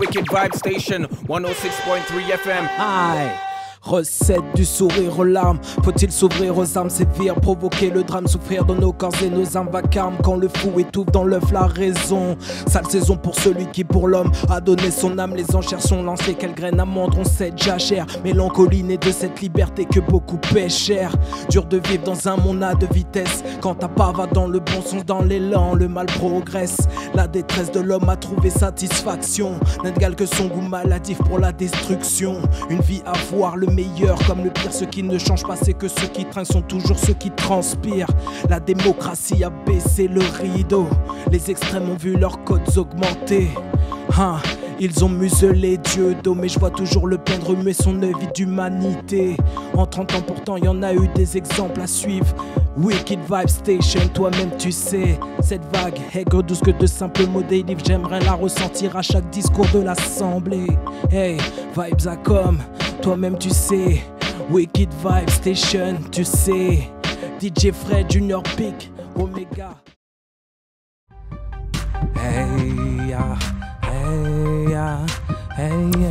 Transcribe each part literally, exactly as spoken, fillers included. Wicked Vibz Station, cent six point trois F M. Aïe. Recette du sourire aux larmes, faut-il s'ouvrir aux armes, sévir, provoquer le drame, souffrir dans nos corps et nos âmes vacarmes. Quand le fou étouffe dans l'œuf la raison, sale saison pour celui qui pour l'homme a donné son âme. Les enchères sont lancées, quelle graine amendront cette jachère, mélancolie née de cette liberté que beaucoup pêchèrent. Dur de vivre dans un monde à deux vitesses, quand ta part va dans le bon sens, dans l'élan, le mal progresse. La détresse de l'homme a trouvé satisfaction, n'égale que son goût maladif pour la destruction. Une vie à voir, le meilleur comme le pire, ceux qui ne changent pas, c'est que ceux qui trinquent sont toujours ceux qui transpirent. La démocratie a baissé le rideau, les extrêmes ont vu leurs codes augmenter. Hein, ils ont muselé Dieu d'eau, mais je vois toujours le peintre remuer son œil d'humanité. En trente ans pourtant, il y en a eu des exemples à suivre. Wicked Vibz Station, toi-même tu sais, cette vague est que douce que de simples mots délivres. J'aimerais la ressentir à chaque discours de l'assemblée. Hey, vibes à com'. Toi-même tu sais, Wicked Vibz Station, tu sais, D J Fred, Junior Pikk, Oméga. Hey ya, hey ya, hey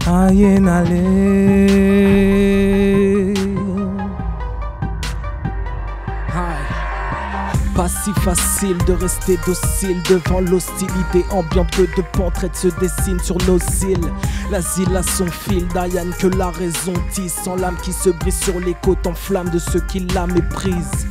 ya, aïe n'allez. Pas si facile de rester docile devant l'hostilité ambiante, que de portraits se dessinent sur nos îles. L'asile à son fil, Diane que la raison tisse, sans l'âme qui se brise sur les côtes en flammes de ceux qui la méprisent.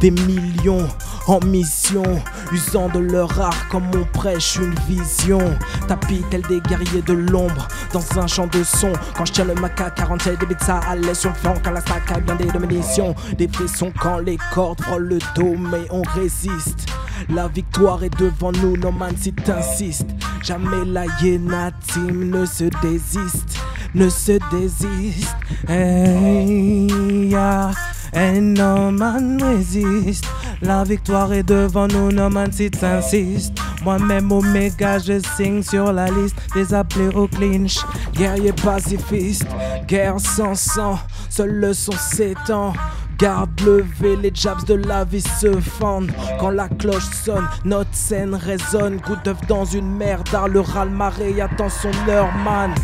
Des millions en mission, usant de leur art comme on prêche une vision. Tapis tel des guerriers de l'ombre, dans un champ de son. Quand je tiens le M K quarante-sept, débite ça à l'aise sur le flanc. Quand la sac a blindé de munitions, des frissons quand les cordes frôlent le dos, mais on résiste. La victoire est devant nous, no man si t'insistes. Jamais la Yéna team ne se désiste, ne se désiste. Hey, yeah. Et no man résiste, la victoire est devant nous, no man si t'insiste. Moi-même Oméga, je signe sur la liste des appelés au clinch. Guerrier pacifiste, guerre sans sang, seul le son s'étend. Garde levée, les jabs de la vie se fendent. Quand la cloche sonne, notre scène résonne. Coup d'œuf dans une mer d'art, le raz-le-marée attend son heure, man.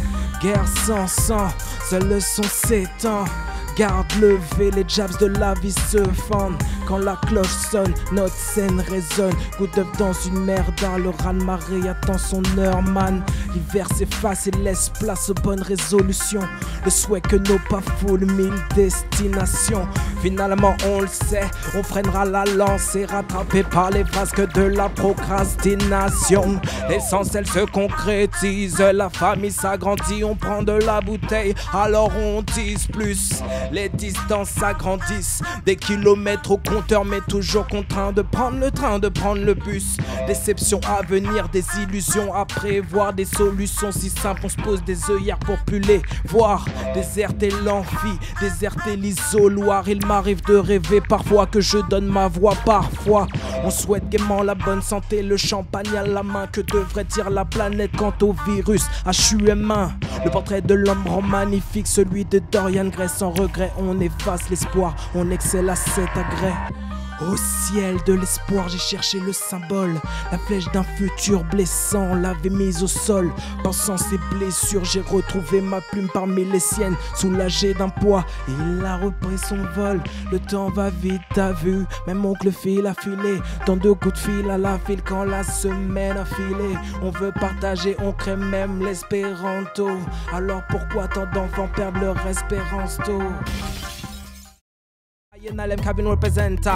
Guerre sans sang, seul le son s'étend. Garde levée, les jabs de la vie se fendent. Quand la cloche sonne, notre scène résonne. Coup d'œuf dans une mer d'art, le raz-le-marée attend son heure, man. L'hiver s'efface et laisse place aux bonnes résolutions. Le souhait que nos pas foulent mille destinations. Finalement on le sait, on freinera la lance et rattrapé par les vasques de la procrastination. L'essentiel se concrétise, la famille s'agrandit, on prend de la bouteille, alors on tisse plus. Les distances s'agrandissent, des kilomètres au compteur, mais toujours contraint de prendre le train, de prendre le bus. Déception à venir, des illusions à prévoir, des solutions si simples, on se pose des œillères pour plus les voir. Déserter l'amphi, déserter l'isoloir, il m'arrive de rêver parfois que je donne ma voix. Parfois on souhaite gaiement la bonne santé, le champagne à la main. Que devrait dire la planète quant au virus H U M un? Le portrait de l'homme rend magnifique celui de Dorian Gray. Sans regret, on efface l'espoir, on excelle à cet agrès. Au ciel de l'espoir, j'ai cherché le symbole. La flèche d'un futur blessant l'avait mise au sol. Pensant ses blessures, j'ai retrouvé ma plume parmi les siennes. Soulagé d'un poids, il a repris son vol. Le temps va vite, t'as vu, même oncle fil a filé. Tant de coups de fil à la file quand la semaine a filé. On veut partager, on crée même l'espéranto. Alors pourquoi tant d'enfants perdent leur espérance tôt? Yenalem Cabin representer.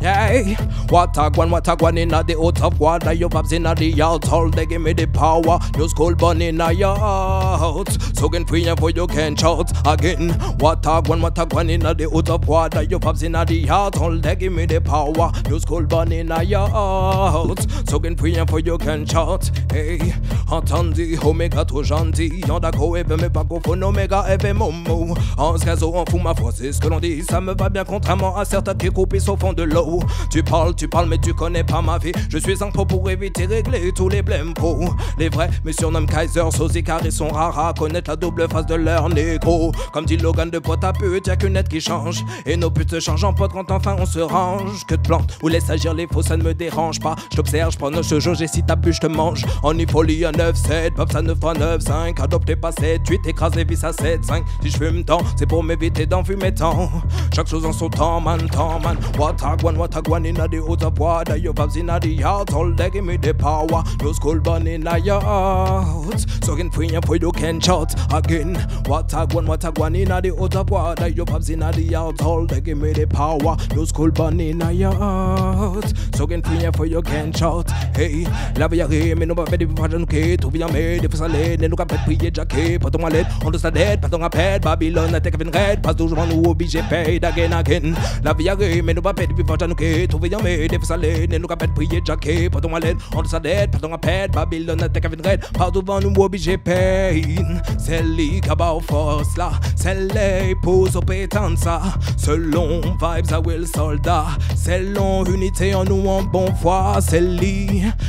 Yay, what a guan, what a guan inna the out of water. Your vibes inna the altar, they give me the power. Your school burn inna your out. So get free and for you can shout again. What a guan, what a guan inna the out of water. Your vibes inna the altar, they give me the power. Your school burn inna your out. So get free and for you can shout. Hey, attendez, Oméga trop gentil. Y'en d'accord et ben mes pas confondre Oméga et ben momo. En ce cas on fout ma foi, c'est ce que l'on dit. Ça me va bien contrairement à certains qui coupent au fond de l'eau. flow. Tu parles, tu parles, mais tu connais pas ma vie. Je suis un pro pour éviter, régler tous les blèmes pro. Les vrais me surnomment Kaiser, Sosikar, ils sont rares à connaître la double face de leur négro. Comme dit Logan de pote à pute, y'a qu'une lettre qui change. Et nos putes se changent en potes quand enfin on se range. Que de plantes ou laisse agir les faux, ça ne me dérange pas. Je t'observe, je prends nos jauge et si ta bûche te mange. En ifolie à neuf sept, Bob ça neuf fois neuf cinq. Adopté pas sept huit, écrase les vis à sept cinq. Si je fume tant, c'est pour m'éviter d'enfumer tant. Chaque chose en son temps, man, temps, man. What I want, what I want, inna the outer board. Your vibes inna the heart, all they give me the power. Your school burn inna your heart. So can free and free you can shout again. What I want, what I want, inna the outer board. Your vibes inna the heart, all they give me the power. Your school burn inna your heart. So can free and free you can shout. Hey, la vie arrive, mais nous pas fait des pas de nous quitter. Tout vient mais des fois ça l'aide, nous qu'à faire prier Jackie. Pas ton malade, on doit sa dette, pas ton appel. Babylone a take a fin red, passe toujours en nous obligé paid again again. La vie arrive, mais nous pas fait des pas de nous quitter. Tout vient mais des fois ça l'aide, nous qu'à faire prier Jackie. Pas ton malade, on doit sa dette, pas ton appel. Babylone a take a fin red, passe toujours en nous obligé paid. C'est lui qui a bâti force là, c'est lui pose au pétant ça. Selon vibes à Will soldat, selon unité en nous en bon foi, c'est lui.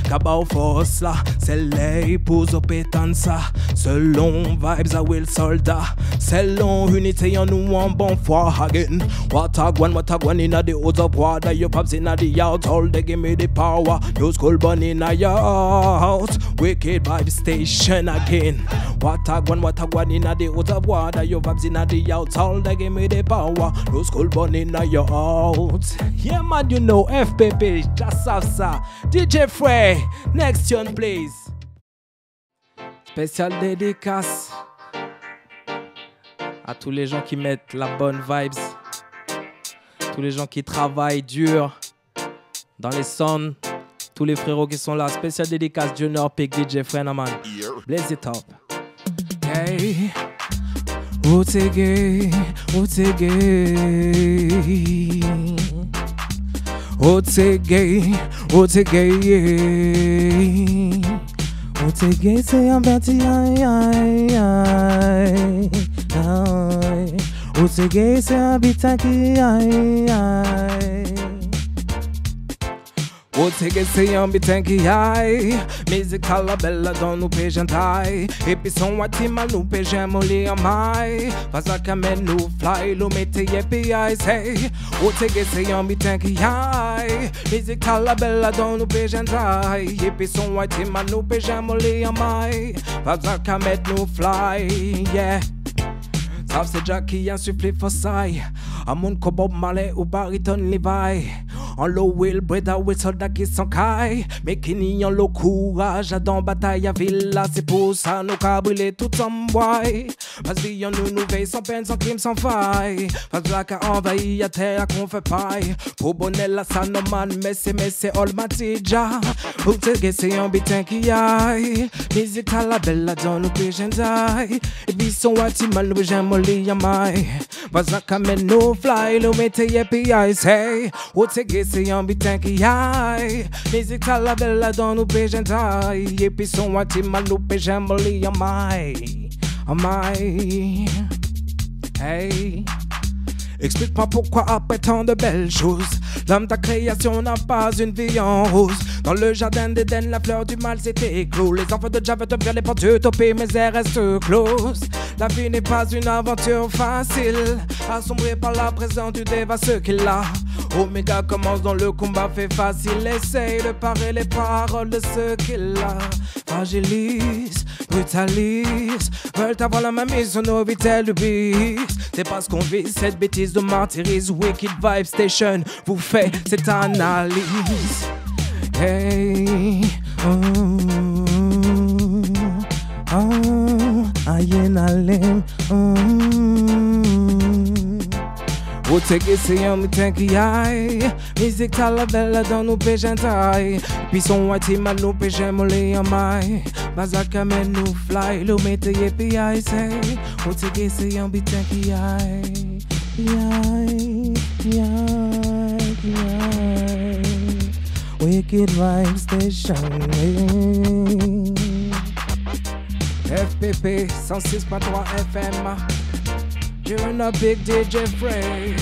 Cabao force là, c'est les pose au pétant ça. Selon vibes à Will soldat, selon unité en nous en bon foi again. What I want, what I want inna the outer board. Your pops inna the out, all they give me the power. Your school burn inna your out. Wicked Vibz Station again. What I want, what I want inna the outer board. Your vibes inna the out, all they give me the power. Your school burn inna your out. Yeah man, you know F P P, just salsa. D J Fred, next tune please. Spécial dédicace à tous les gens qui mettent la bonne vibes, tous les gens qui travaillent dur dans les sons, tous les frérots qui sont là. Spécial dédicace Junior Peggy, D J Frenaman, Blaze the top. Hey, Outege, Outege. Outege, Outege, Outege, c'est un parti, aïe, aïe, aïe, aïe. Outege, c'est un bitaki, aïe, aïe. Outege, c'est un bitaki, aïe. Musique à la belle, dans nos péjans taille. Et puis son watima, nous péjans molli en maille. Vas à kamen, nous fly, nous mettez, et puis aïe, hey. Outege, c'est un bitaki, aïe. Musique à la belle, dans nos péjans taille. Et puis son watima, nous péjans molli en maille. Vas à kamen, nous fly, yeah. Sauf c'est Jackie, un soufflé fossaille. Un monde comme Bob Marley ou Bariton Levi. En low will, breda will, soldat qui s'encaille. Mais qui n'y en l'eau courage, dans bataille à villa. C'est pour ça nous qu'a brûlé tout en bois. Vas-y, on nous nous veille sans peine, sans crime, sans faille. Vas-y, la qu'a envahi à terre qu'on fait paille. Pour bonnet la sanoman, mais c'est, mais c'est almighty ja. Ou t'es guessé en bitin qui aille. Musique à la belle, dans nos péjens d'aille. Et puis son watiman, nous j'aime molly yamai. Vas-y, kamen nous fly, nous mettez et puis ice, hey. Ou t'es guessé c'est un bitin qui aille. Musique à la belle dans nos péjens taille. Et puis son watima nous péjens molli en maille. En maille. Hey. Explique-moi pourquoi après tant de belles choses, l'âme ta création n'a pas une vie en rose. Dans le jardin d'Éden, la fleur du mal s'est éclose. Les enfants de Dieu veulent ouvrir les portes utopiques, mais elles restent closes. La vie n'est pas une aventure facile, assombrée par la présence du déva ce qu'il a. Oméga commence dans le combat, fait facile. Essaye de parer les paroles de ce qu'il a. Fragilise, brutalise, veulent avoir la même mise sur nos vitelles de bis. C'est parce qu'on vit cette bêtise de martyrise. Wicked Vibz Station vous fait cette analyse. Hey, oh, oh, aïe n'allem, Outege c'est un bitin qui aille. Musique à la belle dans nos péjens taille. Puis son watima nous péjens molli en maille. Bazaka men nous fly, nous mettez et puis aille. Outege c'est un bitin qui aille. Aïe, aïe, aïe. Wicked Vibz Station. F P P, cent six point trois F M. You're not big D J Frey.